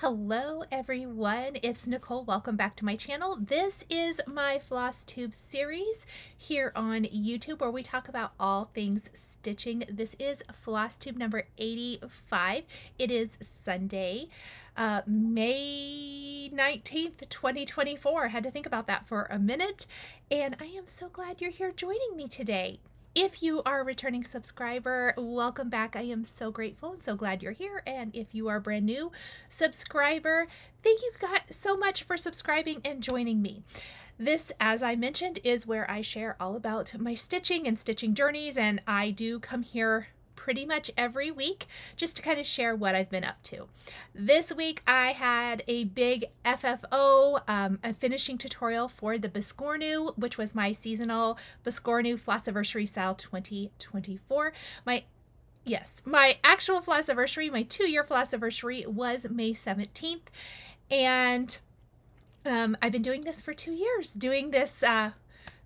Hello everyone, it's Nicole. Welcome back to my channel. This is my Flosstube series here on YouTube where we talk about all things stitching. This is Flosstube number 85. It is Sunday, May 19th, 2024. I had to think about that for a minute, and I am so glad you're here joining me today. If you are a returning subscriber, welcome back. I am so grateful and so glad you're here. And if you are a brand new subscriber, thank you guys so much for subscribing and joining me. This, as I mentioned, is where I share all about my stitching and stitching journeys, and I do come here pretty much every week just to kind of share what I've been up to. This week I had a big FFO, a finishing tutorial for the Biscornu, which was my seasonal Biscornu Flossiversary SAL 2024. My actual Flossiversary, my two-year Flossiversary was May 17th, and I've been doing this for 2 years, doing this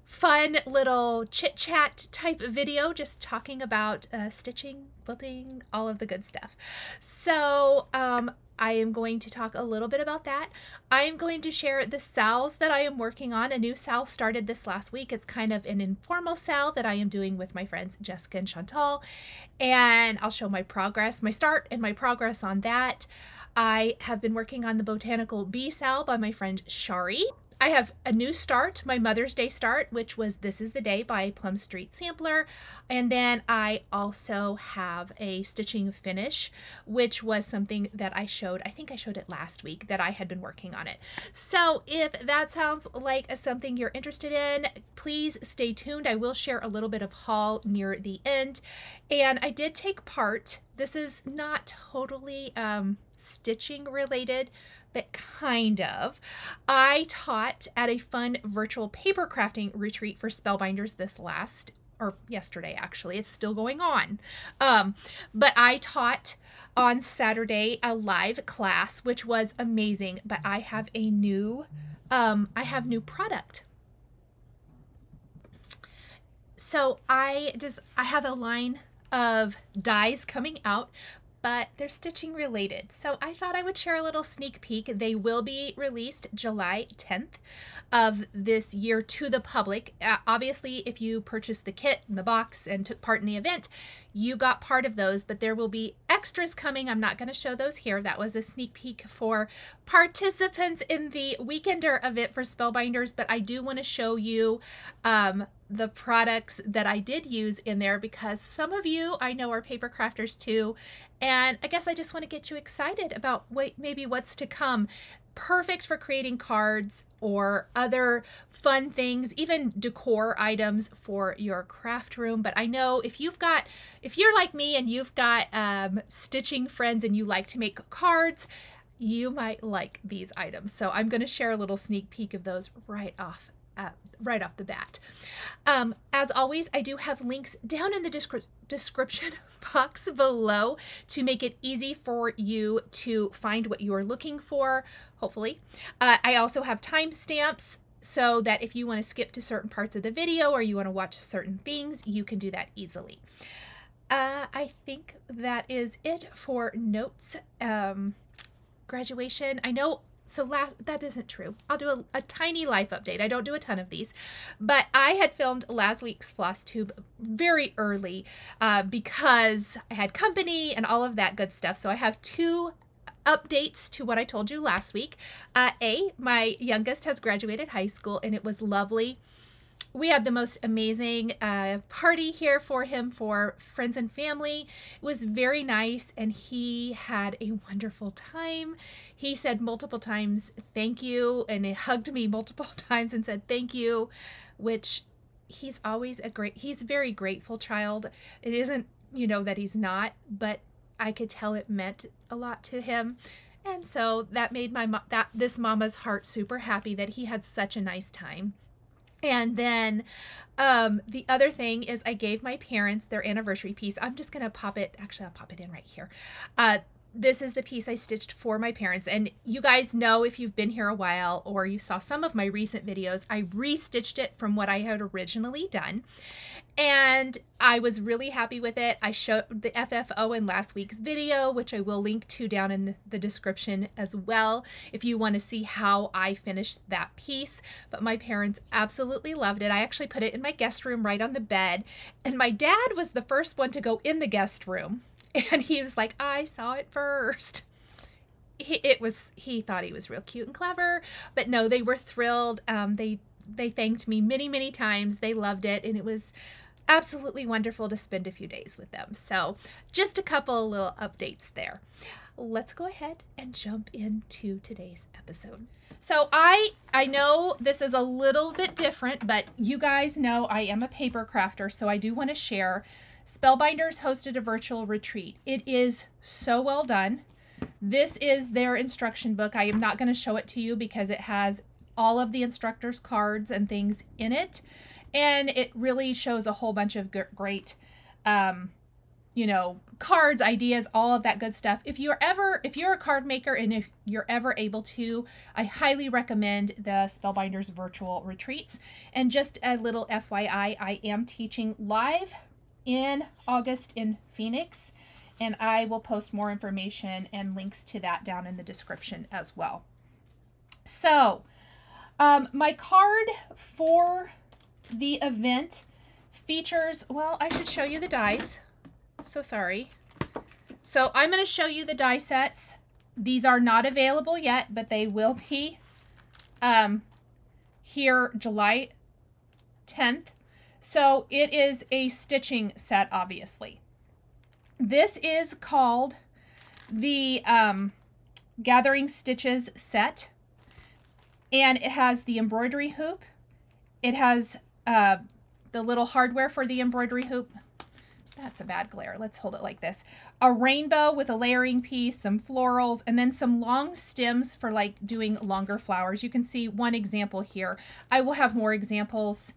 fun little chit chat type video, just talking about stitching, quilting, all of the good stuff. So I am going to talk a little bit about that. I am going to share the SALs that I am working on. A new SAL started this last week. It's kind of an informal SAL that I am doing with my friends Jessica and Chantal, and I'll show my progress, my start and my progress on that. I have been working on the Botanical Bee SAL by my friend Shari. I have a new start, my Mother's Day start, which was This Is the Day by Plum Street Sampler. And then I also have a stitching finish, which was something that I showed, I think I showed it last week, that I had been working on it. So if that sounds like something you're interested in, please stay tuned. I will share a little bit of haul near the end. And I did take part, this is not totally stitching related, but kind of. I taught at a fun virtual paper crafting retreat for Spellbinders this yesterday actually. It's still going on. But I taught on Saturday a live class, which was amazing, but I have a new, new product. So I have a line of dyes coming out, but they're stitching related. So I thought I would share a little sneak peek. They will be released July 10th of this year to the public. Obviously, if you purchased the kit and the box and took part in the event, you got part of those, but there will be extras coming. I'm not gonna show those here. That was a sneak peek for participants in the Weekender event for Spellbinders, but I do wanna show you the products that I did use in there, because some of you I know are paper crafters too, and I guess I just want to get you excited about what's to come. Perfect for creating cards or other fun things, even decor items for your craft room. But I know if you're like me and you've got stitching friends and you like to make cards, you might like these items. So I'm going to share a little sneak peek of those right off the bat. As always, I do have links down in the description box below to make it easy for you to find what you are looking for, hopefully. I also have timestamps so that if you want to skip to certain parts of the video or you want to watch certain things, you can do that easily. I think that is it for notes. Graduation, I know. So that isn't true. I'll do a tiny life update. I don't do a ton of these, but I had filmed last week's Flosstube very early because I had company and all of that good stuff. So I have two updates to what I told you last week. My youngest has graduated high school, and it was lovely. We had the most amazing party here for him, for friends and family. It was very nice, and he had a wonderful time. He said multiple times, thank you, and he hugged me multiple times and said thank you, which he's a very grateful child. It isn't, that he's not, but I could tell it meant a lot to him. And so that made this mama's heart super happy that he had such a nice time. And then the other thing is I gave my parents their anniversary piece. I'll pop it in right here. This is the piece I stitched for my parents, and you guys know, if you've been here a while or you saw some of my recent videos, I restitched it from what I had originally done, and I was really happy with it. I showed the FFO in last week's video, which I will link to down in the description as well if you want to see how I finished that piece, but my parents absolutely loved it. I actually put it in my guest room right on the bed, and my dad was the first one to go in the guest room. And he was like, I saw it first. He thought he was real cute and clever, but no, they were thrilled. They thanked me many, many times. They loved it, and it was absolutely wonderful to spend a few days with them. So just a couple little updates there. Let's go ahead and jump into today's episode. So I know this is a little bit different, but you guys know I am a paper crafter, so I do want to share. Spellbinders hosted a virtual retreat. It is so well done. This is their instruction book. I am not going to show it to you because it has all of the instructors' cards and things in it. And it really shows a whole bunch of great, you know, cards, ideas, all of that good stuff. If you're a card maker and if you're ever able to, I highly recommend the Spellbinders virtual retreats. And just a little FYI, I am teaching live in August in Phoenix, and I will post more information and links to that down in the description as well. So my card for the event features, well, I should show you the dies. So sorry. So I'm going to show you the die sets. These are not available yet, but they will be here July 10th. So it is a stitching set, obviously. This is called the Gathering Stitches set, and it has the embroidery hoop. It has the little hardware for the embroidery hoop. That's a bad glare. Let's hold it like this. A rainbow with a layering piece, some florals, and then some long stems for like doing longer flowers. You can see one example here. I will have more examples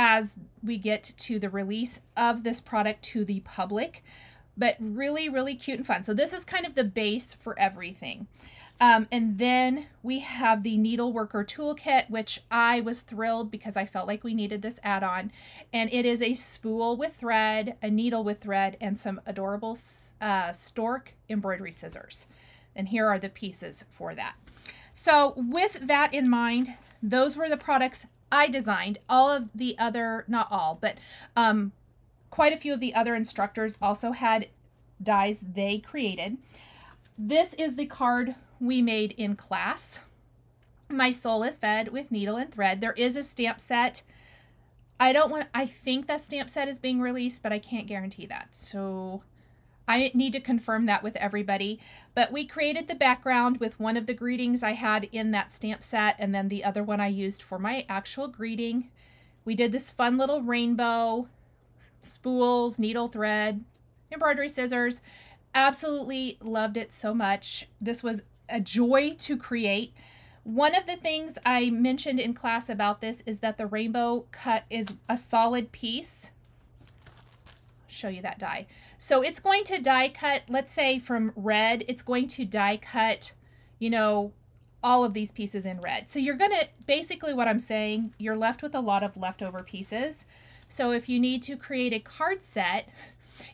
as we get to the release of this product to the public, but really, really cute and fun. So this is kind of the base for everything. And then we have the Needleworker Toolkit, which I was thrilled because I felt like we needed this add-on. And it is a spool with thread, a needle with thread, and some adorable stork embroidery scissors. And here are the pieces for that. So with that in mind, those were the products I designed. All of the other, not all, but quite a few of the other instructors also had dies they created. This is the card we made in class. My soul is fed with needle and thread. There is a stamp set. I think that stamp set is being released, but I can't guarantee that. So I need to confirm that with everybody, but we created the background with one of the greetings I had in that stamp set, and then the other one I used for my actual greeting. We did this fun little rainbow, spools, needle thread, embroidery scissors. Absolutely loved it so much. This was a joy to create. One of the things I mentioned in class about this is that the rainbow cut is a solid piece. Show you that die. So it's going to die cut, let's say from red, it's going to die cut, you know, all of these pieces in red. So you're going to, basically what I'm saying, you're left with a lot of leftover pieces. So if you need to create a card set,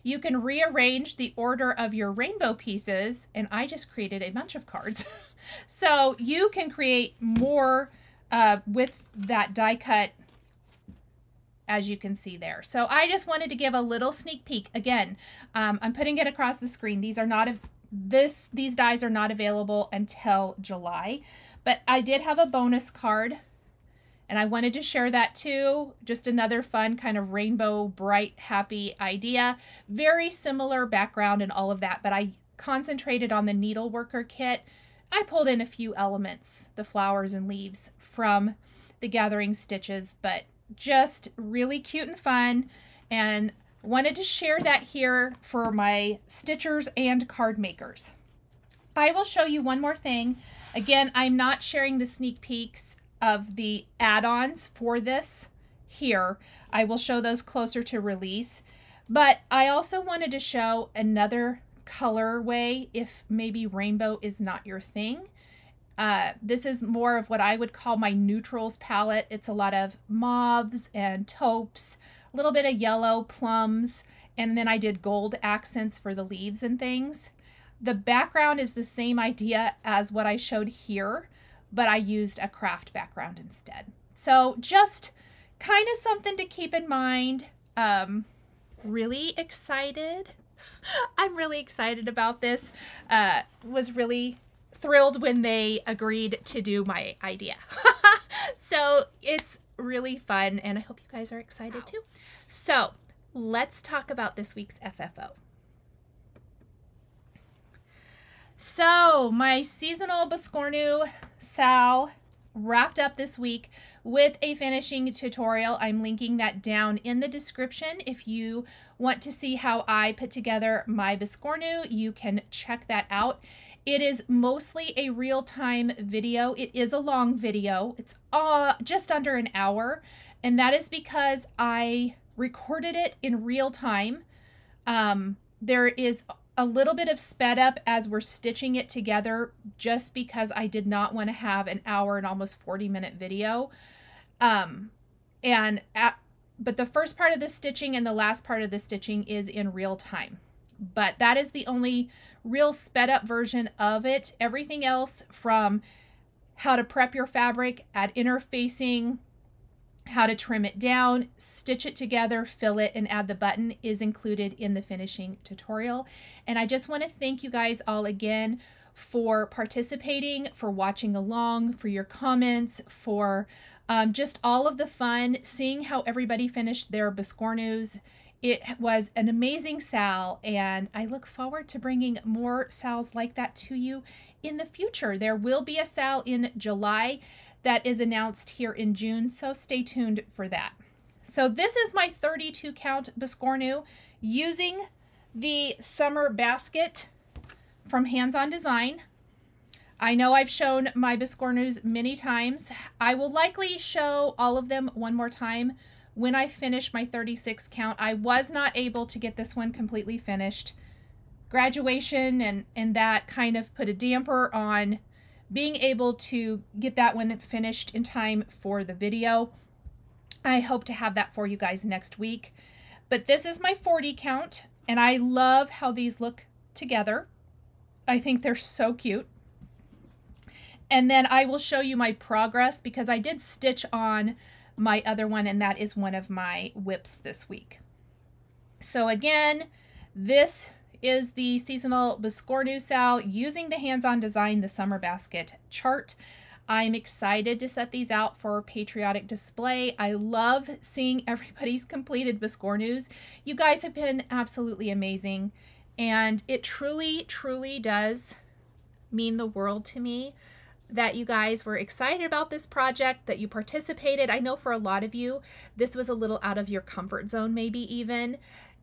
you can rearrange the order of your rainbow pieces. And I just created a bunch of cards. So you can create more with that die cut, as you can see there. So I just wanted to give a little sneak peek. Again, I'm putting it across the screen. These are not, these dies are not available until July, but I did have a bonus card and I wanted to share that too. Just another fun kind of rainbow, bright, happy idea. Very similar background and all of that, but I concentrated on the Needleworker kit. I pulled in a few elements, the flowers and leaves from the Gathering Stitches, but just really cute and fun, and wanted to share that here for my stitchers and card makers. I will show you one more thing. Again, I'm not sharing the sneak peeks of the add-ons for this here. I will show those closer to release, but I also wanted to show another colorway if maybe rainbow is not your thing. This is more of what I would call my neutrals palette. It's a lot of mauves and taupes, a little bit of yellow, plums, and then I did gold accents for the leaves and things. The background is the same idea as what I showed here, but I used a craft background instead. So just kind of something to keep in mind. Really excited. I'm really excited about this. Was really thrilled when they agreed to do my idea. So it's really fun, and I hope you guys are excited too. So let's talk about this week's FFO. So my seasonal Biscornu SAL wrapped up this week with a finishing tutorial. I'm linking that down in the description. If you want to see how I put together my Biscornu, you can check that out. It is mostly a real-time video. It is a long video. It's just under an hour, and that is because I recorded it in real time. There is a little bit of sped up as we're stitching it together just because I did not want to have an hour and almost 40-minute video. But the first part of the stitching and the last part of the stitching is in real time. But that is the only real sped up version of it. Everything else, from how to prep your fabric, add interfacing, how to trim it down, stitch it together, fill it, and add the button, is included in the finishing tutorial. And I just want to thank you guys all again for participating, for watching along, for your comments, for just all of the fun, seeing how everybody finished their Biscornus. It was an amazing SAL, and I look forward to bringing more SALs like that to you in the future. There will be a SAL in July that is announced here in June, so stay tuned for that. So this is my 32 count Biscornu using the Summer Basket from Hands-On Design. I know I've shown my Biscornus many times. I will likely show all of them one more time when I finish my 36 count. I was not able to get this one completely finished. Graduation and that kind of put a damper on being able to get that one finished in time for the video. I hope to have that for you guys next week. But this is my 40 count, and I love how these look together. I think they're so cute. And then I will show you my progress, because I did stitch on my other one, and that is one of my whips this week. So again, this is the seasonal Biscornu SAL using the Hands-On Design, the Summer Basket chart. I'm excited to set these out for patriotic display. I love seeing everybody's completed Biscornus. You guys have been absolutely amazing, and it truly, truly does mean the world to me that you guys were excited about this project, that you participated. I know for a lot of you, this was a little out of your comfort zone, maybe even,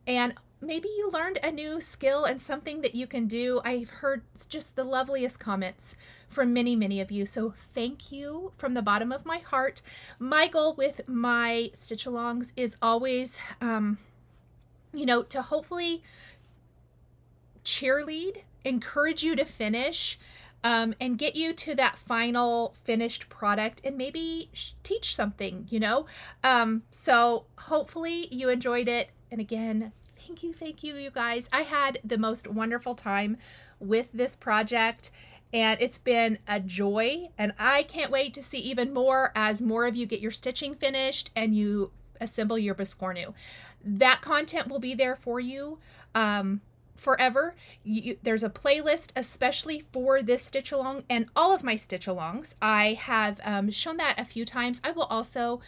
and maybe you learned a new skill and something that you can do. I've heard just the loveliest comments from many, many of you, so thank you from the bottom of my heart. My goal with my stitch-alongs is always, you know, to hopefully cheerlead, encourage you to finish, and get you to that final finished product and maybe teach something, you know? So hopefully you enjoyed it. And again, thank you, you guys. I had the most wonderful time with this project, and it's been a joy, and I can't wait to see even more as more of you get your stitching finished and you assemble your Biscornu. That content will be there for you. Forever. There's a playlist especially for this stitch along and all of my stitch alongs. I have shown that a few times. I will also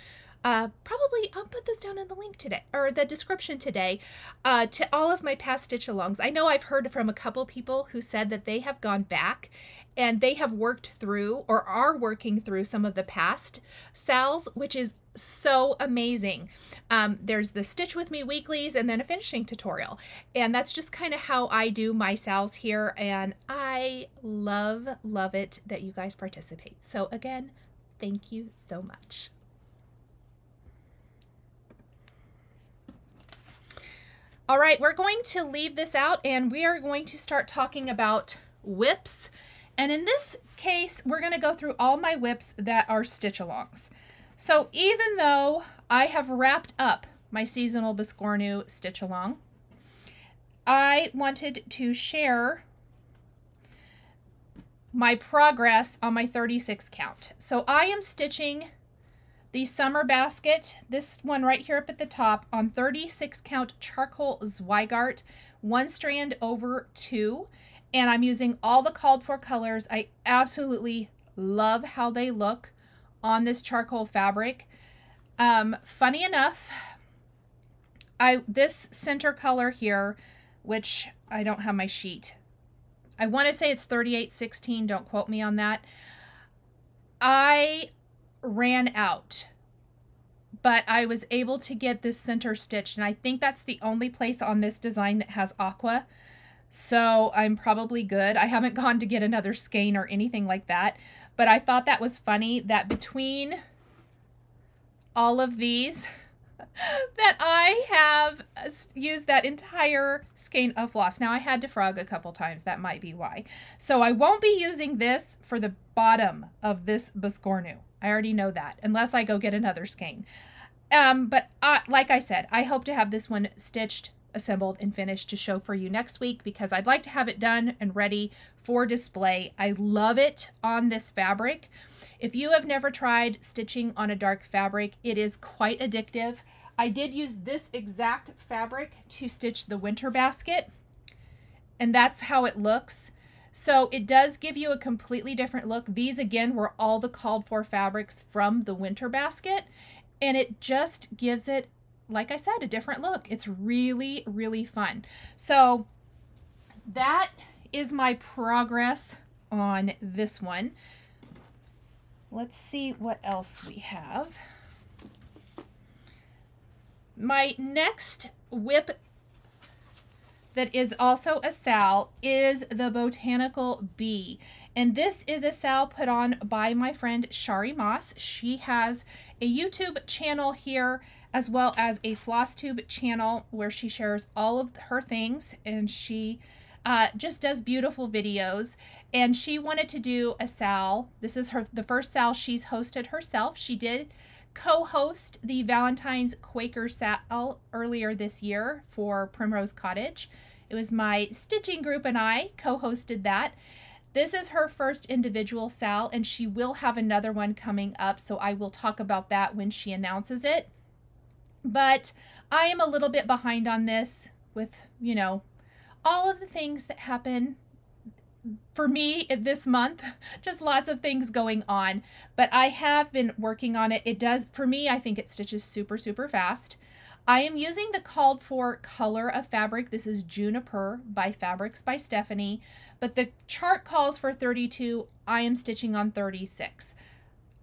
probably, I'll put those down in the link today, or the description today, to all of my past stitch alongs. I know I've heard from a couple people who said that they have gone back and they have worked through or are working through some of the past SALs, which is so amazing. There's the Stitch With Me weeklies and then a finishing tutorial. And that's just kind of how I do my SALs here. And I love, love it that you guys participate. So again, thank you so much. All right, we're going to leave this out and we are going to start talking about whips. And in this case, we're going to go through all my whips that are stitch-alongs. So even though I have wrapped up my seasonal Biscornu stitch-along, I wanted to share my progress on my 36 count. So I am stitching the Summer Basket, this one right here up at the top, on 36 count charcoal Zweigart, one strand over two, and I'm using all the called for colors. I absolutely love how they look on this charcoal fabric. Funny enough, this center color here, which I don't have my sheet, I want to say it's 3816, don't quote me on that. I ran out, but I was able to get this center stitch, and I think that's the only place on this design that has aqua, so I'm probably good. I haven't gone to get another skein or anything like that, but I thought that was funny that between all of these that I have used that entire skein of floss. Now I had to frog a couple times, that might be why. So I won't be using this for the bottom of this Biscornu. I already know that, unless I go get another skein. But like I said, I hope to have this one stitched, assembled, and finished to show for you next week, because I'd like to have it done and ready for display. I love it on this fabric. If you have never tried stitching on a dark fabric, it is quite addictive. I did use this exact fabric to stitch the Winter Basket, and that's how it looks. So it does give you a completely different look. These, again, were all the called for fabrics from the Winter Basket, and it just gives it, like I said, a different look. It's really, really fun. So that is my progress on this one. Let's see what else we have. My next whip that is also a SAL is the Botanical Bee. And this is a SAL put on by my friend Shari Moss. She has a YouTube channel here as well as a Flosstube channel where she shares all of her things, and she just does beautiful videos. And she wanted to do a SAL. This is the first SAL she's hosted herself. She did co-host the Valentine's Quaker SAL earlier this year for Primrose Cottage. It was my stitching group and I co-hosted that. This is her first individual SAL, and she will have another one coming up, so I will talk about that when she announces it. But I am a little bit behind on this with, you know, all of the things that happen for me this month, just lots of things going on, but I have been working on it. It does, for me, I think it stitches super, super fast. I am using the called for color of fabric. This is Juniper by Fabrics by Stephanie, but the chart calls for 32. I am stitching on 36.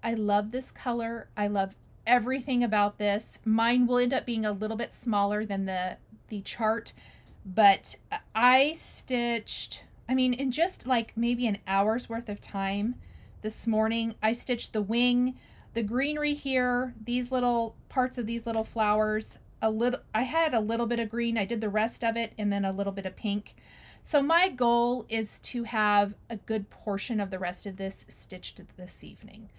I love this color. I love everything about this. Mine will end up being a little bit smaller than the chart, but I stitched, I mean, in just like maybe an hour's worth of time this morning, I stitched the wing, the greenery here, these little parts of these little flowers, I had a little bit of green, I did the rest of it, and then a little bit of pink. So my goal is to have a good portion of the rest of this stitched this evening.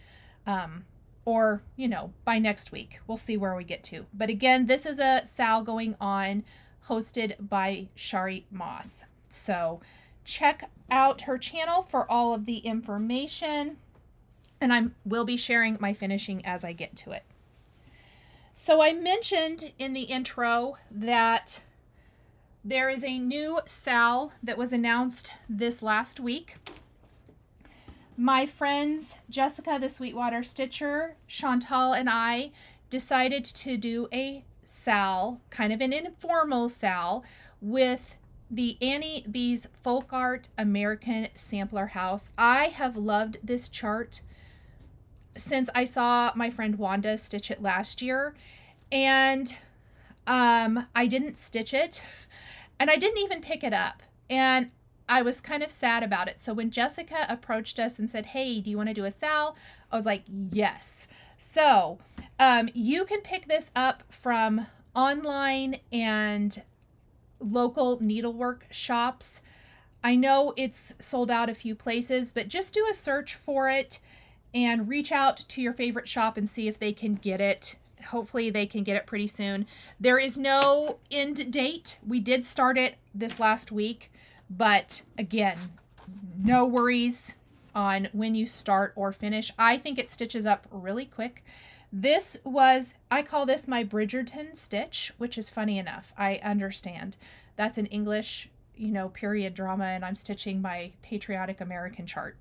Or, you know, by next week, we'll see where we get to. But again, this is a SAL going on hosted by Shari Moss. So check out her channel for all of the information, and I will be sharing my finishing as I get to it. So I mentioned in the intro that there is a new SAL that was announced this last week. My friends Jessica, the Sweetwater Stitcher, Chantal, and I decided to do a SAL, kind of an informal SAL, with the Annie B's Folk Art American Sampler House. I have loved this chart since I saw my friend Wanda stitch it last year, and I didn't stitch it, and I didn't even pick it up, and I was kind of sad about it. So when Jessica approached us and said, hey, do you want to do a SAL? I was like, yes. So you can pick this up from online, and local needlework shops. I know it's sold out a few places, but just do a search for it and reach out to your favorite shop and see if they can get it. Hopefully they can get it pretty soon. There is no end date. We did start it this last week, but again, no worries on when you start or finish. I think it stitches up really quick. This was, I call this my Bridgerton stitch, which is funny enough. I understand that's an English, you know, period drama, and I'm stitching my patriotic American chart.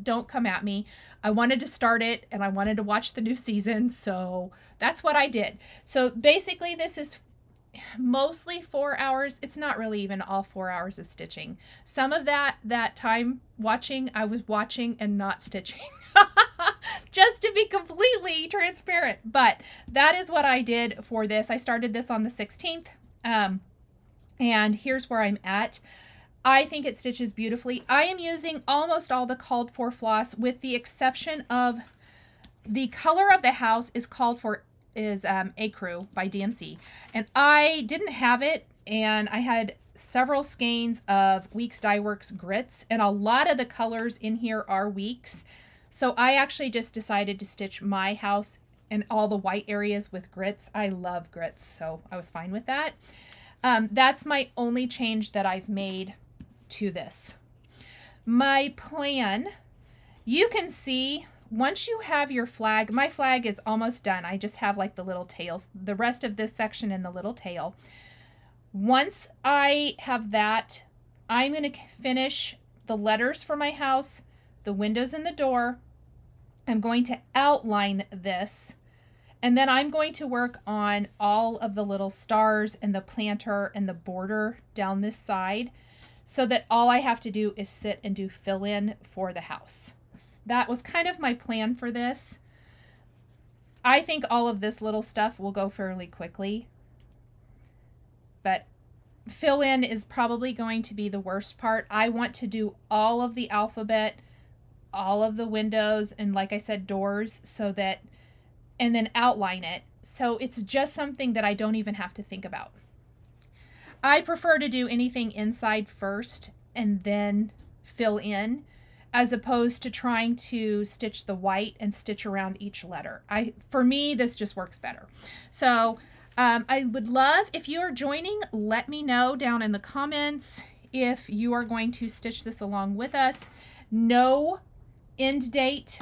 Don't come at me. I wanted to start it and I wanted to watch the new season, so that's what I did. So basically this is mostly 4 hours. It's not really even all 4 hours of stitching. Some of that time watching, I was watching and not stitching. Just to be completely transparent, but that is what I did for this. I started this on the 16th, and here's where I'm at. I think it stitches beautifully. I am using almost all the called for floss, with the exception of the color of the house is called for, is Ecru by DMC. And I didn't have it, and I had several skeins of Weeks Dye Works grits, and a lot of the colors in here are Weeks. So I actually just decided to stitch my house and all the white areas with grits. I love grits, so I was fine with that. That's my only change that I've made to this. My plan, you can see once you have your flag, my flag is almost done. I just have like the little tails, the rest of this section and the little tail. Once I have that, I'm going to finish the letters for my house, the windows and the door. I'm going to outline this, and then I'm going to work on all of the little stars and the planter and the border down this side, so that all I have to do is sit and do fill in for the house. That was kind of my plan for this. I think all of this little stuff will go fairly quickly, but fill in is probably going to be the worst part. I want to do all of the alphabet, all of the windows, and like I said, doors, so that, and then outline it. So it's just something that I don't even have to think about. I prefer to do anything inside first and then fill in, as opposed to trying to stitch the white and stitch around each letter. For me, this just works better. So I would love, if you are joining, let me know down in the comments if you are going to stitch this along with us. No end date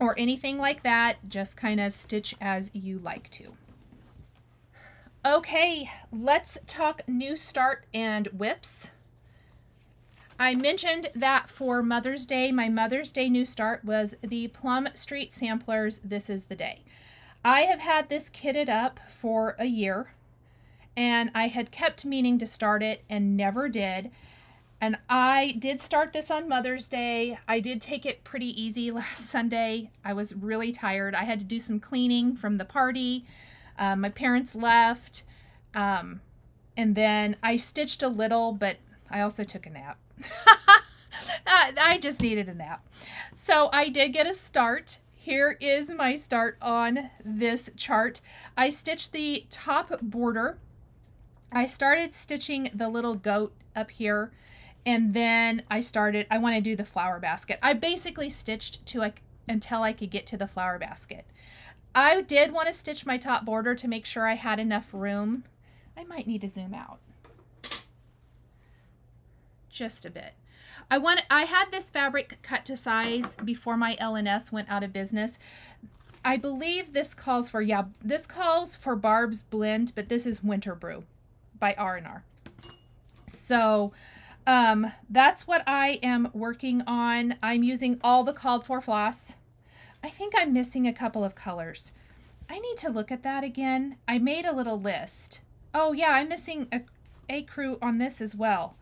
or anything like that, just kind of stitch as you like to. Okay, let's talk new start and whips. I mentioned that for Mother's Day, my Mother's Day new start was the Plum Street Samplers, This Is the Day. I have had this kitted up for a year, and I had kept meaning to start it and never did. And I did start this on Mother's Day. I did take it pretty easy last Sunday. I was really tired. I had to do some cleaning from the party. My parents left. And then I stitched a little, but I also took a nap. I just needed a nap. So I did get a start. Here is my start on this chart. I stitched the top border. I started stitching the little goat up here. And then I want to do the flower basket. I basically stitched to like until I could get to the flower basket. I did want to stitch my top border to make sure I had enough room. I might need to zoom out just a bit. I had this fabric cut to size before my L&S went out of business. I believe this calls for, yeah, this calls for Barb's Blend, but this is Winter Brew by R&R. So that's what I am working on. I'm using all the called for floss. I think I'm missing a couple of colors. I need to look at that again. I made a little list. Oh yeah, I'm missing Ecru on this as well.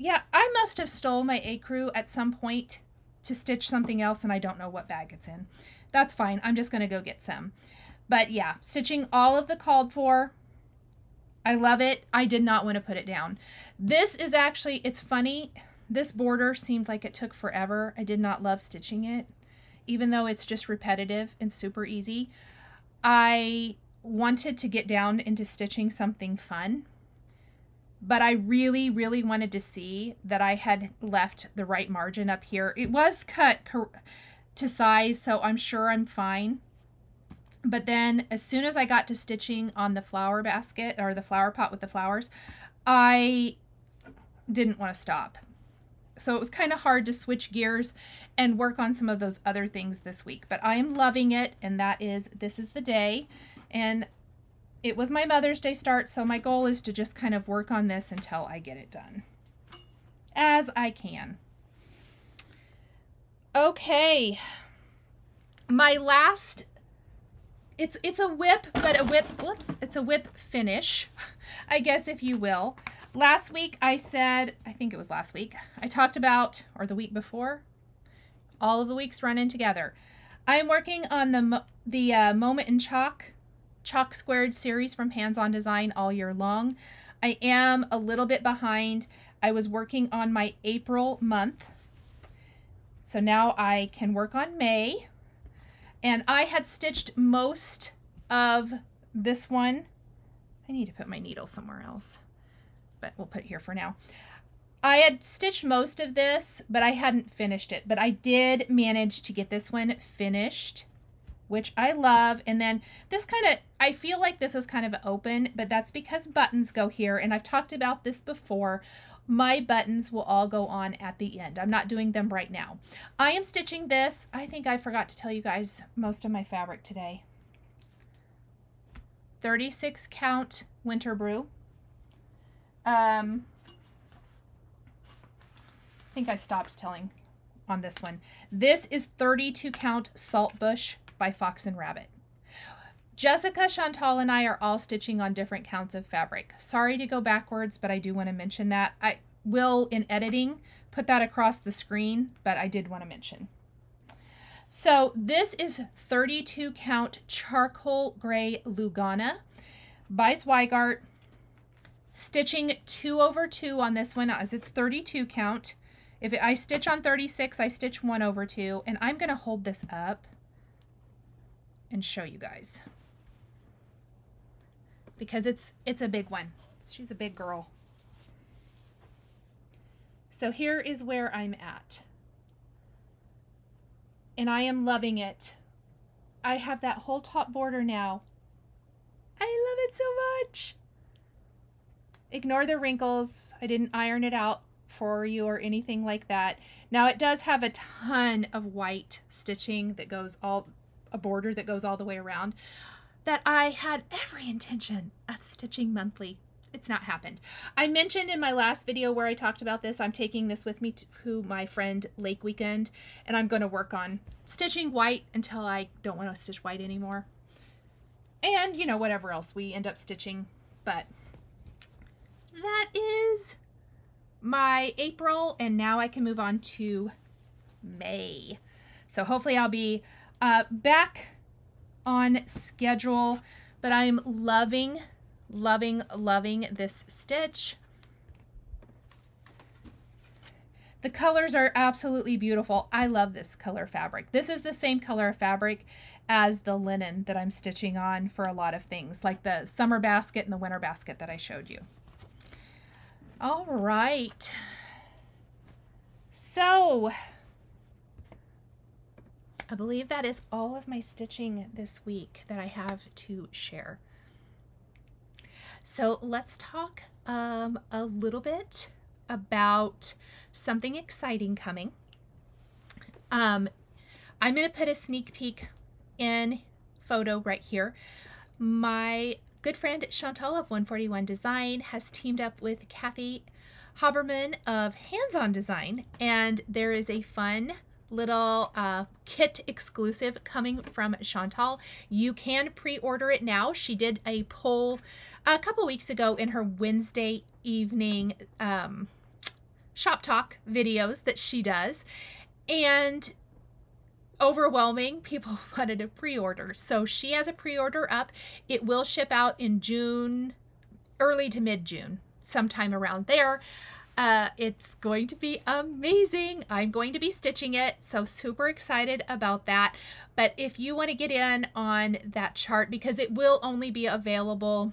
Yeah, I must have stole my Ecru at some point to stitch something else, and I don't know what bag it's in. That's fine, I'm just gonna go get some. But yeah, stitching all of the called for. I love it. I did not want to put it down. This is actually, it's funny. This border seemed like it took forever. I did not love stitching it, even though it's just repetitive and super easy. I wanted to get down into stitching something fun. but I really, really wanted to see that I had left the right margin up here. It was cut to size, so I'm sure I'm fine. But then as soon as I got to stitching on the flower basket or the flower pot with the flowers, I didn't want to stop. So it was kind of hard to switch gears and work on some of those other things this week. But I am loving it, and that is, this is the day. And it was my Mother's Day start, so my goal is to just kind of work on this until I get it done as I can. Okay, my last, it's a whip, but a whip, whoops, it's a whip finish, I guess, if you will. Last week I said, I think it was last week, I talked about, or the week before, all of the weeks run in together. I'm working on the Moment in Chalk Squared series from Hands-On Design all year long. I am a little bit behind. I was working on my April month, so now I can work on May. And I had stitched most of this one. I need to put my needle somewhere else, but we'll put it here for now. I had stitched most of this, but I hadn't finished it. But I did manage to get this one finished, which I love. And then this kind of, I feel like this is kind of open, but that's because buttons go here. And I've talked about this before. My buttons will all go on at the end. I'm not doing them right now. I am stitching this. I think I forgot to tell you guys most of my fabric today. 36 count Winter Brew. I think I stopped telling on this one. This is 32 count Salt Bush by Fox and Rabbit. Jessica, Chantal, and I are all stitching on different counts of fabric. Sorry to go backwards, but I do want to mention that. I will, in editing, put that across the screen, but I did want to mention. So this is 32 count Charcoal Gray Lugana by Zweigart. Stitching 2 over 2 on this one, as it's 32 count. If I stitch on 36, I stitch 1 over 2, and I'm going to hold this up and show you guys, because it's a big one. She's a big girl. So here is where I'm at, and I am loving it. I have that whole top border now. I love it so much. Ignore the wrinkles. I didn't iron it out for you or anything like that. Now it does have a ton of white stitching that goes all, a border that goes all the way around, that I had every intention of stitching monthly. It's not happened. I mentioned in my last video where I talked about this, I'm taking this with me to my friend Lake Weekend, and I'm going to work on stitching white until I don't want to stitch white anymore. And, you know, whatever else we end up stitching. But that is my April, and now I can move on to May. So hopefully I'll be back on schedule, but I'm loving, loving, loving this stitch. The colors are absolutely beautiful. I love this color fabric. This is the same color fabric as the linen that I'm stitching on for a lot of things, like the summer basket and the winter basket that I showed you. All right. So I believe that is all of my stitching this week that I have to share. So let's talk a little bit about something exciting coming. I'm going to put a sneak peek in photo right here. My good friend Chantal of 141 Design has teamed up with Kathy Haberman of Hands-On Design, and there is a fun little kit exclusive coming from Chantal. You can pre-order it now. She did a poll a couple weeks ago in her Wednesday evening shop talk videos that she does, and overwhelming people wanted a pre-order. So she has a pre-order up. It will ship out in June, early to mid-June, sometime around there. It's going to be amazing. I'm going to be stitching it, so super excited about that. But if you want to get in on that chart, because it will only be available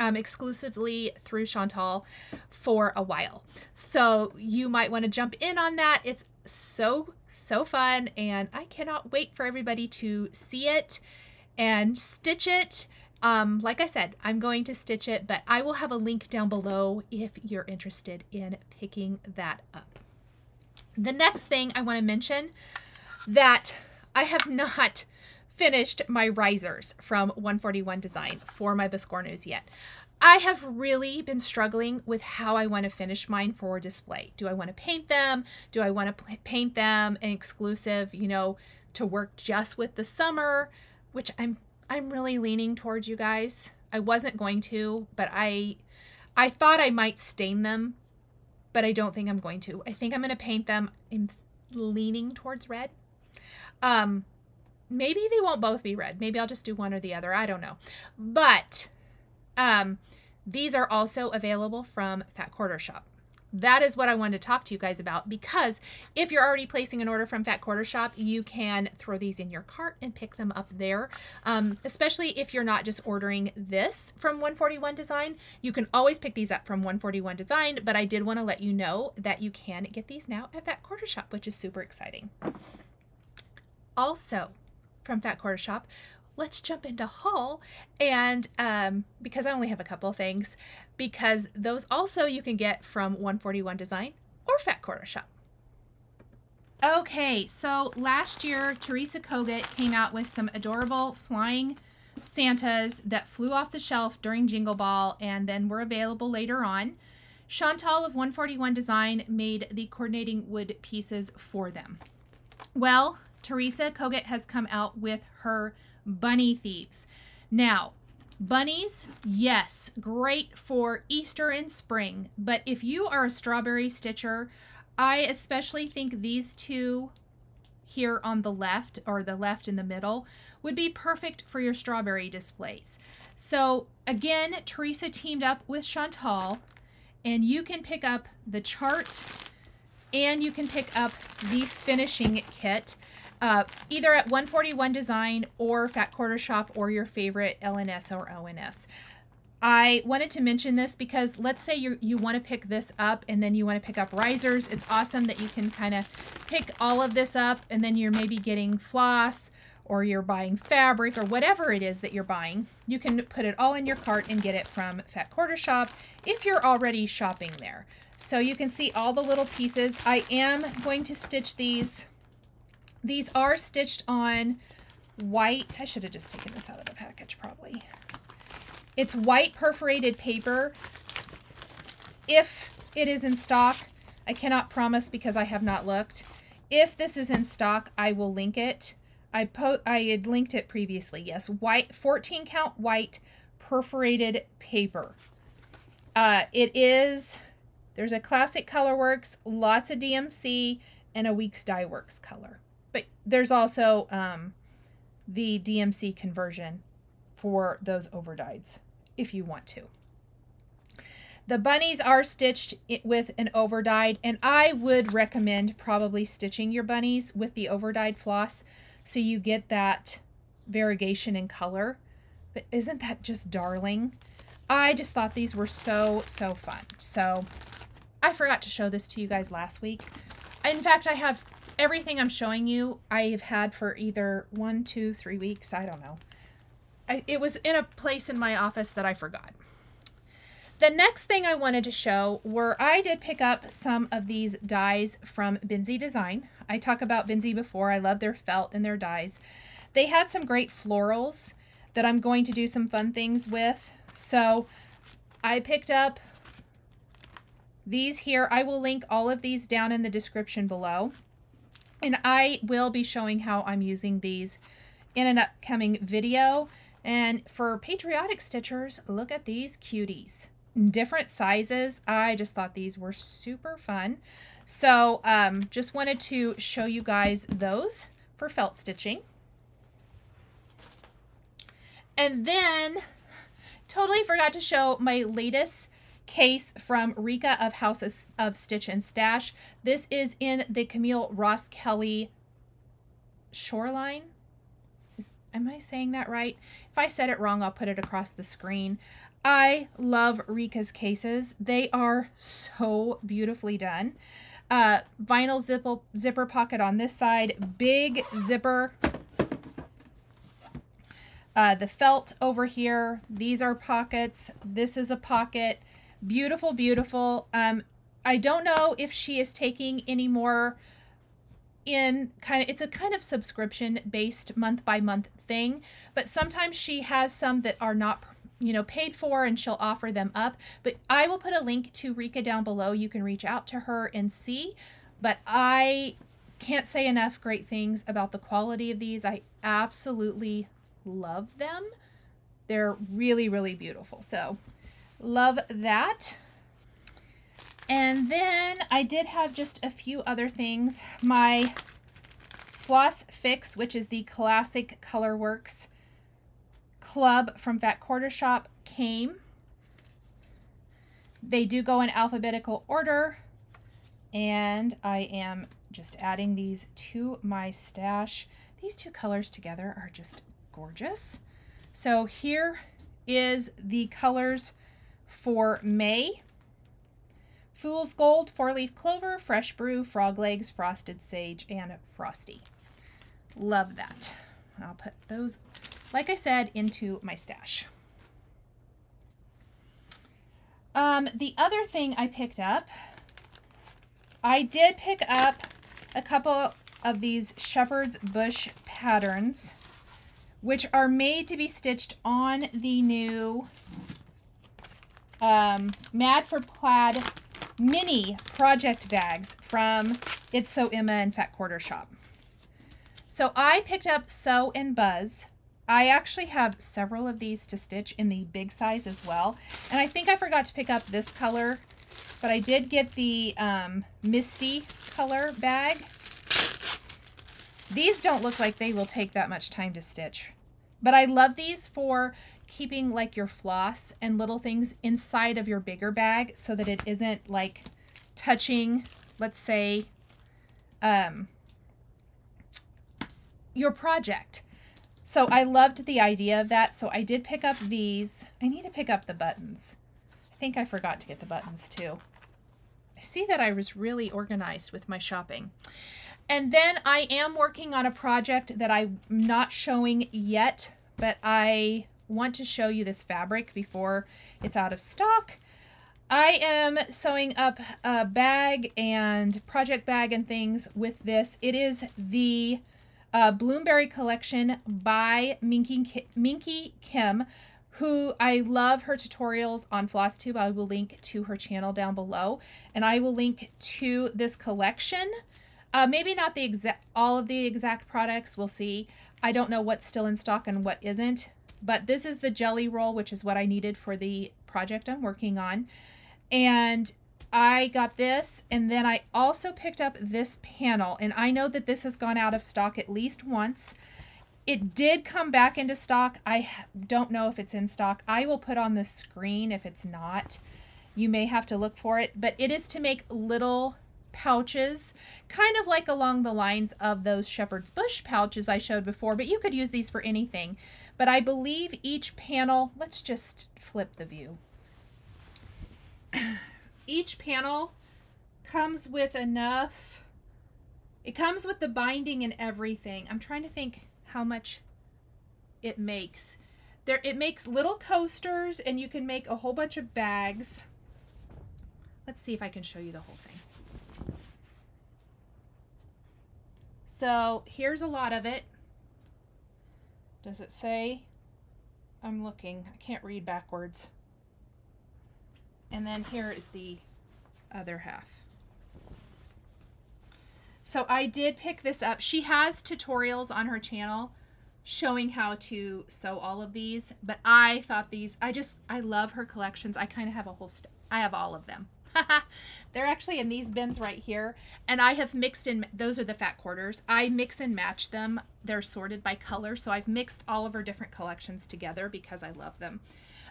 exclusively through Chantal for a while. So you might want to jump in on that. It's so fun, and I cannot wait for everybody to see it and stitch it. Like I said, I'm going to stitch it, but I will have a link down below if you're interested in picking that up. The next thing I want to mention that I have not finished my risers from 141 Design for my Biscornus yet. I have really been struggling with how I want to finish mine for display. Do I want to paint them? Do I want to paint them an exclusive, you know, to work just with the summer, which I'm really leaning towards, you guys. I wasn't going to, but I thought I might stain them, but I don't think I'm going to. I think I'm going to paint them. I'm leaning towards red. Maybe they won't both be red. Maybe I'll just do one or the other. I don't know. But these are also available from Fat Quarter Shop. That is what I wanted to talk to you guys about, because if you're already placing an order from Fat Quarter Shop, you can throw these in your cart and pick them up there. Especially if you're not just ordering this from 141 Design, you can always pick these up from 141 Design, but I did want to let you know that you can get these now at Fat Quarter Shop, which is super exciting. Also from Fat Quarter Shop, let's jump into haul, and because I only have a couple things, because those also you can get from 141 Design or Fat Quarter Shop. Okay, so last year Teresa Kogut came out with some adorable flying Santas that flew off the shelf during Jingle Ball and then were available later on. Chantal of 141 Design made the coordinating wood pieces for them. Well, Teresa Kogut has come out with her bunny thieves. Now, bunnies, yes, great for Easter and spring, but if you are a strawberry stitcher, I especially think these two here on the left, or the left in the middle, would be perfect for your strawberry displays. So again, Teresa teamed up with Chantal, and you can pick up the chart and you can pick up the finishing kit. Either at 141 Design or Fat Quarter Shop or your favorite LNS or ONS. I wanted to mention this because let's say you want to pick this up and then you want to pick up risers. It's awesome that you can kind of pick all of this up, and then you're maybe getting floss or you're buying fabric or whatever it is that you're buying. You can put it all in your cart and get it from Fat Quarter Shop if you're already shopping there. So you can see all the little pieces. I am going to stitch these. These are stitched on white. I should have just taken this out of the package probably. It's white perforated paper. If it is in stock, I cannot promise because I have not looked. If this is in stock, I will link it. I had linked it previously. Yes, white 14 count white perforated paper. It is, there's a Classic Colorworks, lots of DMC, and a Weeks Dye Works color. But there's also the DMC conversion for those overdyes if you want to. The bunnies are stitched with an overdyed, and I would recommend probably stitching your bunnies with the overdyed floss so you get that variegation in color. But isn't that just darling? I just thought these were so fun. So I forgot to show this to you guys last week. In fact, I have everything I'm showing you, I've had for either 1, 2, 3 weeks. I don't know. It was in a place in my office that I forgot. The next thing I wanted to show were, I did pick up some of these dyes from Binzie Design. I talked about Binzie before. I love their felt and their dyes. They had some great florals that I'm going to do some fun things with. So I picked up these here. I will link all of these down in the description below. And I will be showing how I'm using these in an upcoming video. And for patriotic stitchers, look at these cuties. Different sizes. I just thought these were super fun. So just wanted to show you guys those for felt stitching. And then totally forgot to show my latest case from Rika of Houses of Stitch and Stash. This is in the Camille Ross Kelly Shoreline. Am I saying that right? If I said it wrong, I'll put it across the screen. I love Rika's cases. They are so beautifully done. Vinyl zipper pocket on this side, big zipper. The felt over here, these are pockets. This is a pocket. Beautiful, beautiful. I don't know if she is taking any more in kind of, it's a kind of subscription based month by month thing, but sometimes she has some that are not, you know, paid for, and she'll offer them up. But I will put a link to Rika down below. You can reach out to her and see, but I can't say enough great things about the quality of these. I absolutely love them. They're really, really beautiful. So love that. And then I did have just a few other things. My Floss Fix, which is the Classic Colorworks Club from Fat Quarter Shop, came. They do go in alphabetical order, and I am just adding these to my stash. These two colors together are just gorgeous. So here is the colors for May. Fool's Gold, Four-Leaf Clover, Fresh Brew, Frog Legs, Frosted Sage, and Frosty. Love that. I'll put those, like I said, into my stash. The other thing I picked up, I did pick up a couple of these Shepherd's Bush patterns, which are made to be stitched on the new Mad for Plaid mini project bags from It's So Emma and Fat Quarter Shop. So I picked up Sew and Buzz. I actually have several of these to stitch in the big size as well. And I think I forgot to pick up this color, but I did get the Misty color bag. These don't look like they will take that much time to stitch, but I love these for keeping like your floss and little things inside of your bigger bag so that it isn't like touching, let's say, your project. So I loved the idea of that. So I did pick up these. I need to pick up the buttons. I think I forgot to get the buttons too. I see that I was really organized with my shopping. And then I am working on a project that I'm not showing yet, but I want to show you this fabric before it's out of stock. I am sewing up a bag and project bag and things with this. It is the Bloomberry collection by Minky Kim, who I love her tutorials on Flosstube. I will link to her channel down below, and I will link to this collection. Maybe not the all of the exact products. We'll see. I don't know what's still in stock and what isn't. But this is the jelly roll, which is what I needed for the project I'm working on. And I got this, and then I also picked up this panel. And I know that this has gone out of stock at least once. It did come back into stock. I don't know if it's in stock. I will put on the screen if it's not. You may have to look for it. But it is to make little pouches, kind of like along the lines of those Shepherd's Bush pouches I showed before, but you could use these for anything. But I believe each panel, let's just flip the view. Each panel comes with enough, it comes with the binding and everything. I'm trying to think how much it makes. There, it makes little coasters, and you can make a whole bunch of bags. Let's see if I can show you the whole thing. So here's a lot of it. Does it say? I'm looking. I can't read backwards. And then here is the other half. So I did pick this up. She has tutorials on her channel showing how to sew all of these, but I thought these, I love her collections. I kind of have a whole stack. I have all of them. They're actually in these bins right here, and I have mixed in, those are the Fat Quarters. I mix and match them. They're sorted by color, so I've mixed all of her different collections together because I love them.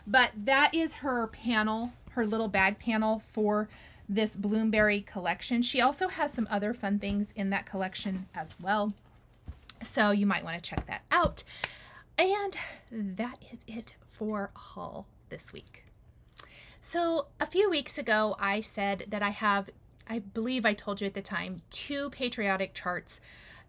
But that is her panel, her little bag panel for this Bloomberry collection. She also has some other fun things in that collection as well, so you might want to check that out. And that is it for haul this week. So a few weeks ago, I said that I have, I believe I told you at the time, 2 patriotic charts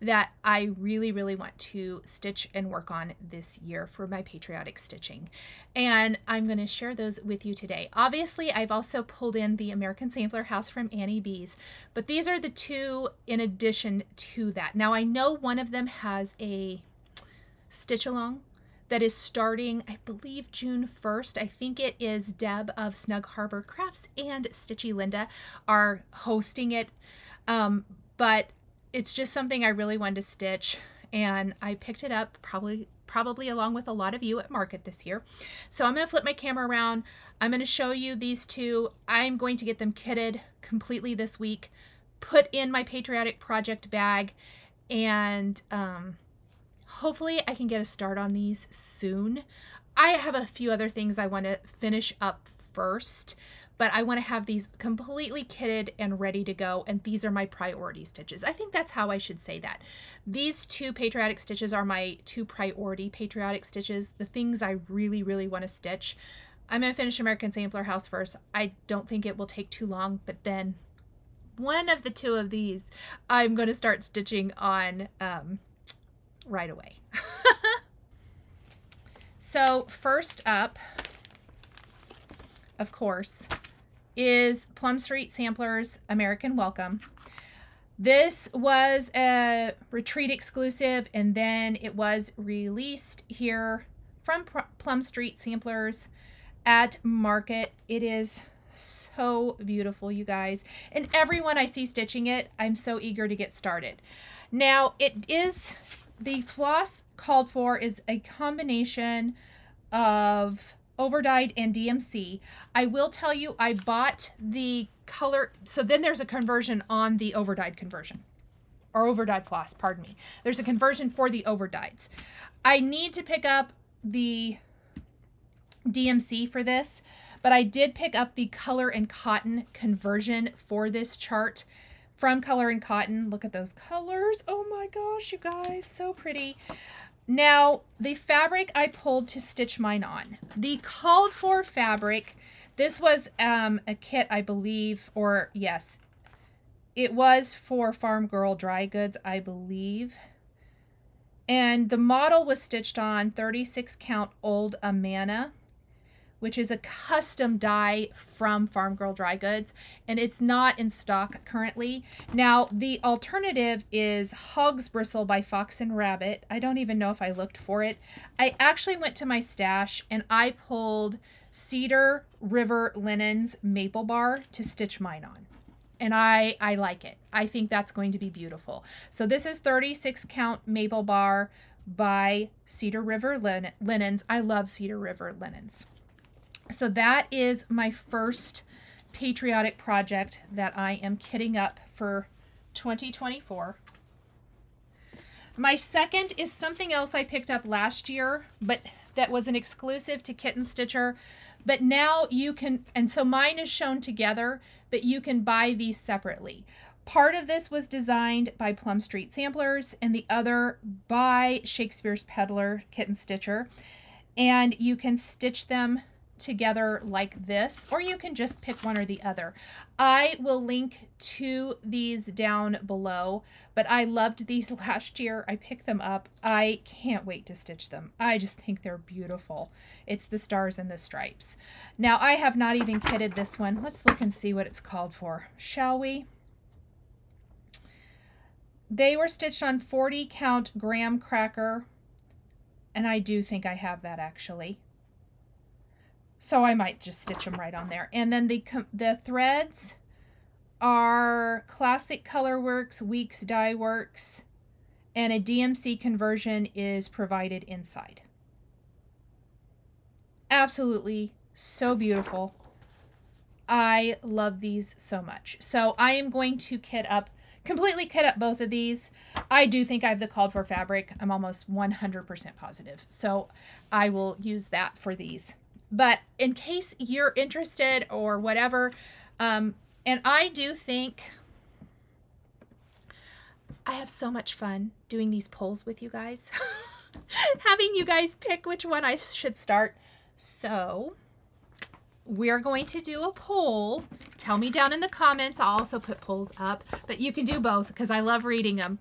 that I really want to stitch and work on this year for my patriotic stitching. And I'm going to share those with you today. Obviously, I've also pulled in the American Sampler House from Annie B's, but these are the 2 in addition to that. Now, I know one of them has a stitch along that is starting, I believe, June 1st. I think it is Deb of Snug Harbor Crafts and Stitchy Linda are hosting it, but it's just something I really wanted to stitch, and I picked it up probably along with a lot of you at market this year. So I'm going to flip my camera around. I'm going to show you these 2. I'm going to get them kitted completely this week, put in my patriotic project bag, and hopefully I can get a start on these soon. I have a few other things I want to finish up first, but I want to have these completely kitted and ready to go, and these are my priority stitches. I think that's how I should say that. These 2 patriotic stitches are my 2 priority patriotic stitches, the things I really want to stitch. I'm going to finish American Sampler House first. I don't think it will take too long, but then one of the 2 of these I'm going to start stitching on right away. So first up, of course, is Plum Street Samplers American Welcome. This was a retreat exclusive, and then it was released here from Plum Street Samplers at market. It is so beautiful, you guys, and everyone I see stitching it, I'm so eager to get started. Now, it is, the floss called for is a combination of overdyed and DMC. I will tell you, I bought the color, so then there's a conversion on the overdyed conversion, or overdyed floss, pardon me. There's a conversion for the overdyeds. I need to pick up the DMC for this, but I did pick up the Color and Cotton conversion for this chart from Color and Cotton. Look at those colors. Oh my gosh, you guys, so pretty. Now, the fabric I pulled to stitch mine on, the called for fabric, this was a kit, I believe, or yes, it was for Farm Girl Dry Goods, I believe. And the model was stitched on 36 count Old Amana, which is a custom dye from Farm Girl Dry Goods, and it's not in stock currently. Now, the alternative is Hog's Bristle by Fox and Rabbit. I don't even know if I looked for it. I actually went to my stash and I pulled Cedar River Linens Maple Bar to stitch mine on, and I like it. I think that's going to be beautiful. So this is 36 count Maple Bar by Cedar River Linens. I love Cedar River Linens. So that is my first patriotic project that I am kitting up for 2024. My second is something else I picked up last year, but that was an exclusive to Kitten Stitcher. But now you can, and so mine is shown together, but you can buy these separately. Part of this was designed by Plum Street Samplers and the other by Shakespeare's Peddler Kitten Stitcher. And you can stitch them together like this, or you can just pick one or the other. I will link to these down below, but I loved these last year. I picked them up. I can't wait to stitch them. I just think they're beautiful. It's the stars and the stripes. Now, I have not even kitted this one. Let's look and see what it's called for, shall we? They were stitched on 40 count graham cracker, and I do think I have that actually. So I might just stitch them right on there. And then the threads are Classic Colorworks, Weeks Dye Works, and a DMC conversion is provided inside. Absolutely so beautiful. I love these so much. So I am going to completely kit up both of these. I do think I have the called for fabric. I'm almost 100% positive. So I will use that for these. But in case you're interested or whatever, and I do think I have so much fun doing these polls with you guys, having you guys pick which one I should start. So we're going to do a poll. Tell me down in the comments. I'll also put polls up, but you can do both because I love reading them.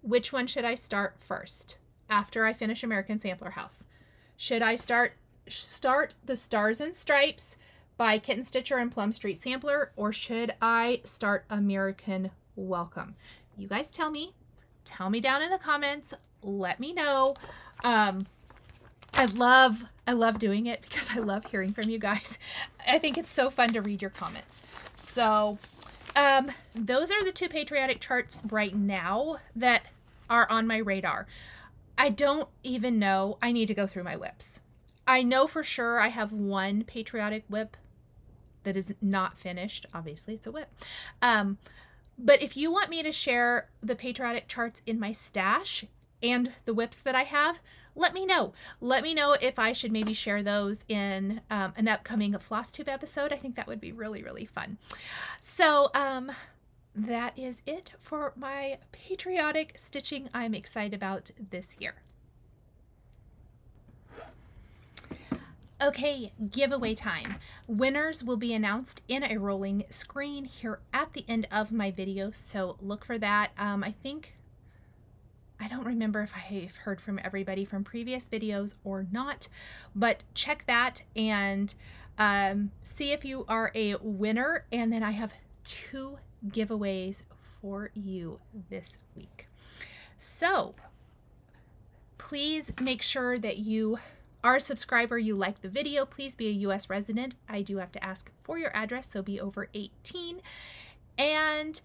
Which one should I start first after I finish American Sampler House? Should I start the Stars and Stripes by Kitten Stitcher and Plum Street Sampler, or should I start American Welcome? You guys tell me. Tell me down in the comments. Let me know. I love doing it because I love hearing from you guys. I think it's so fun to read your comments. So those are the two patriotic charts right now that are on my radar. I don't even know. I need to go through my whips. I know for sure I have one patriotic whip that is not finished. Obviously, it's a whip. But if you want me to share the patriotic charts in my stash and the whips that I have, let me know. Let me know if I should maybe share those in an upcoming Flosstube episode. I think that would be really, really fun. So that is it for my patriotic stitching I'm excited about this year. Okay, giveaway time. Winners will be announced in a rolling screen here at the end of my video, so look for that. I think, I don't remember if I've heard from everybody from previous videos or not, but check that and see if you are a winner. And then I have two giveaways for you this week. So please make sure that you are a subscriber, you like the video. Please be a U.S. resident. I do have to ask for your address, so be over 18. And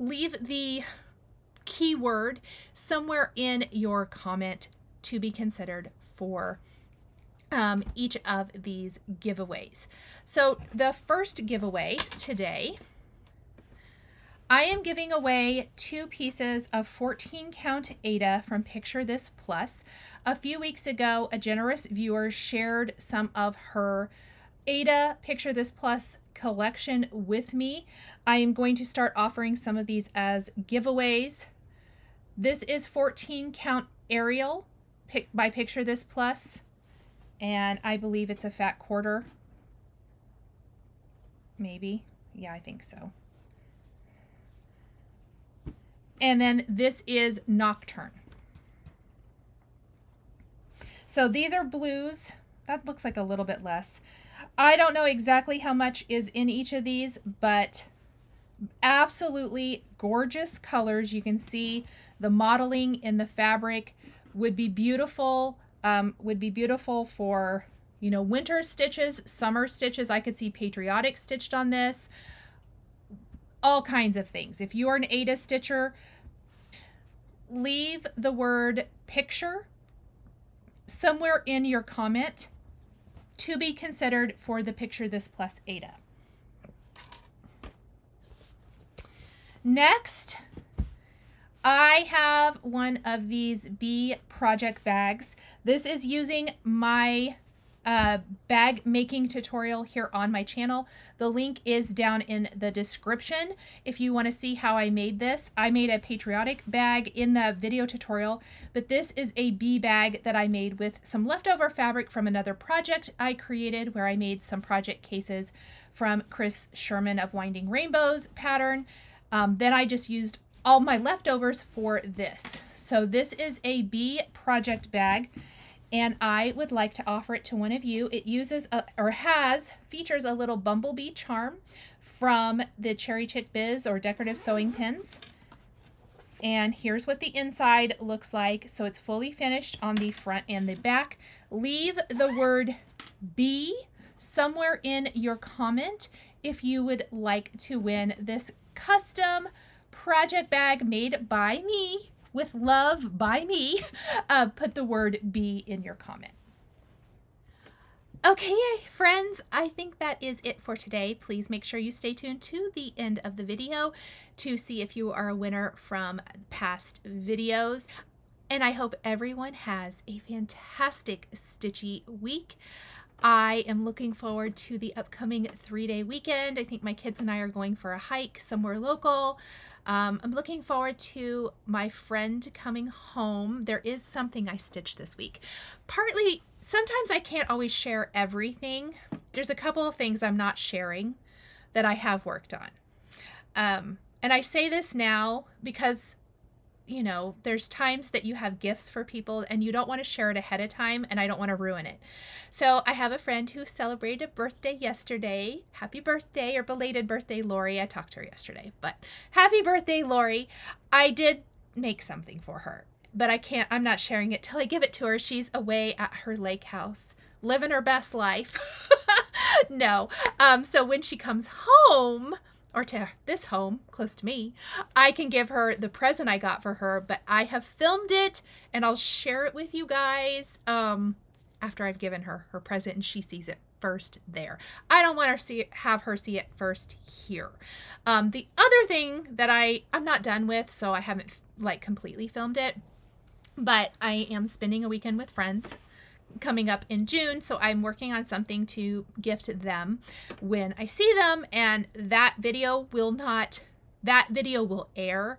leave the keyword somewhere in your comment to be considered for each of these giveaways. So the first giveaway today, I am giving away two pieces of 14 count Aida from Picture This Plus. A few weeks ago, a generous viewer shared some of her Aida Picture This Plus collection with me. I am going to start offering some of these as giveaways. This is 14 count Ariel by Picture This Plus, and I believe it's a fat quarter. Maybe. Yeah, I think so. And then this is Nocturne. So these are blues. That looks like a little bit less. I don't know exactly how much is in each of these, but absolutely gorgeous colors. You can see the modeling in the fabric would be beautiful for, you know, winter stitches, summer stitches. I could see patriotic stitched on this, all kinds of things. If you are an Aida stitcher, leave the word picture somewhere in your comment to be considered for the Picture This Plus Aida. Next, I have one of these bee project bags. This is using my bag making tutorial here on my channel. The link is down in the description if you want to see how I made this. I made a patriotic bag in the video tutorial, but this is a bee bag that I made with some leftover fabric from another project I created where I made some project cases from Chris Sherman of Winding Rainbows pattern. Then I just used all my leftovers for this. So this is a bee project bag, and I would like to offer it to one of you. It uses features a little bumblebee charm from the Cherry Chick Biz or decorative sewing pins. And here's what the inside looks like. So it's fully finished on the front and the back. Leave the word bee somewhere in your comment if you would like to win this custom project bag made by me, with love by me. Put the word bee in your comment. Okay, friends, I think that is it for today. Please make sure you stay tuned to the end of the video to see if you are a winner from past videos. And I hope everyone has a fantastic stitchy week. I am looking forward to the upcoming 3-day weekend. I think my kids and I are going for a hike somewhere local. I'm looking forward to my friend coming home. There is something I stitched this week. Partly, sometimes I can't always share everything. There's a couple of things I'm not sharing that I have worked on. And I say this now because, you know, there's times that you have gifts for people and you don't want to share it ahead of time, and I don't want to ruin it. So I have a friend who celebrated a birthday yesterday. Happy birthday, or belated birthday, Lori. I talked to her yesterday, but happy birthday, Lori. I did make something for her, but I can't, I'm not sharing it till I give it to her. She's away at her lake house, living her best life. No. So when she comes home, or to this home, close to me, I can give her the present I got for her, but I have filmed it and I'll share it with you guys after I've given her her present and she sees it first there. I don't want her have her see it first here. The other thing that I'm not done with, so I haven't like completely filmed it, but I am spending a weekend with friends coming up in June, so I'm working on something to gift them when I see them, and that video will air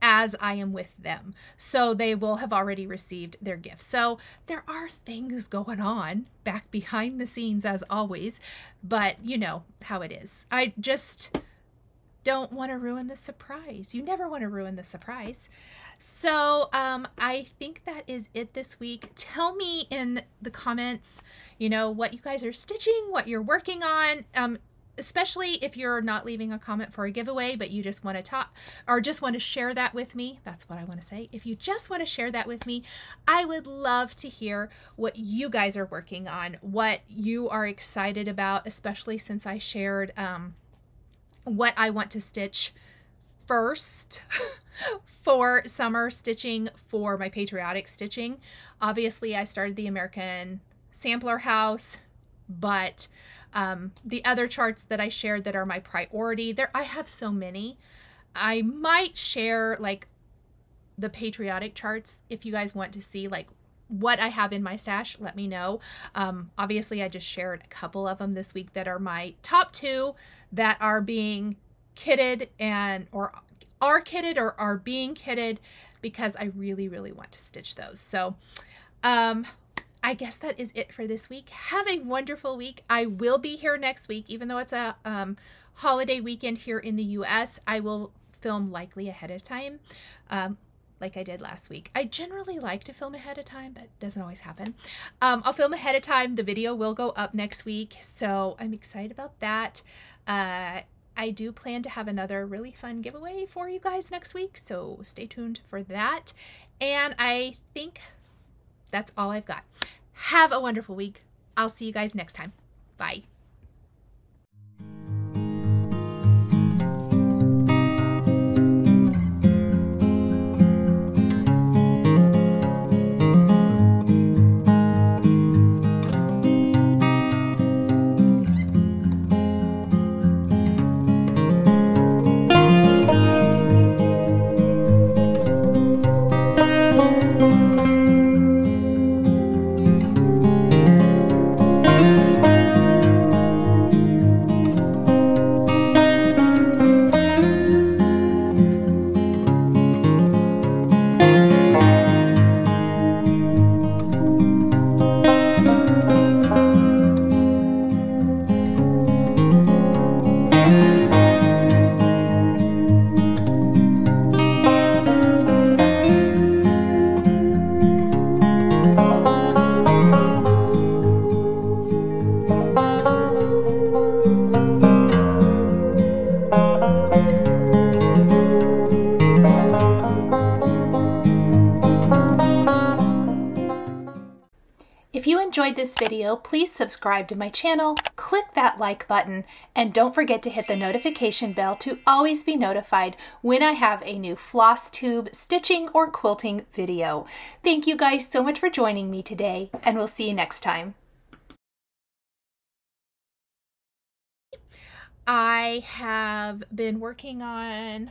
as I am with them, so they will have already received their gifts. So there are things going on back behind the scenes as always, but you know how it is. I just don't want to ruin the surprise. You never want to ruin the surprise. So I think that is it this week. Tell me in the comments, you know, what you guys are stitching, what you're working on, especially if you're not leaving a comment for a giveaway, but you just want to talk or just want to share that with me. That's what I want to say. If you just want to share that with me, I would love to hear what you guys are working on, what you are excited about, especially since I shared what I want to stitch first for summer stitching, for my patriotic stitching. Obviously, I started the American Sampler House, but the other charts that I shared that are my priority, I have so many. I might share like the patriotic charts if you guys want to see like what I have in my stash, let me know. Obviously, I just shared a couple of them this week that are my top two that are being kitted and are being kitted, because I really, really want to stitch those. So I guess that is it for this week. Have a wonderful week. I will be here next week, even though it's a holiday weekend here in the US. I will film likely ahead of time. Like I did last week. I generally like to film ahead of time, but it doesn't always happen. I'll film ahead of time. The video will go up next week, so I'm excited about that. I do plan to have another really fun giveaway for you guys next week, so stay tuned for that. And I think that's all I've got. Have a wonderful week. I'll see you guys next time. Bye. This video, please subscribe to my channel, click that like button, and don't forget to hit the notification bell to always be notified when I have a new Flosstube stitching or quilting video. Thank you guys so much for joining me today, and we'll see you next time. I have been working on...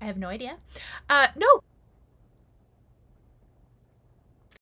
I have no idea. No!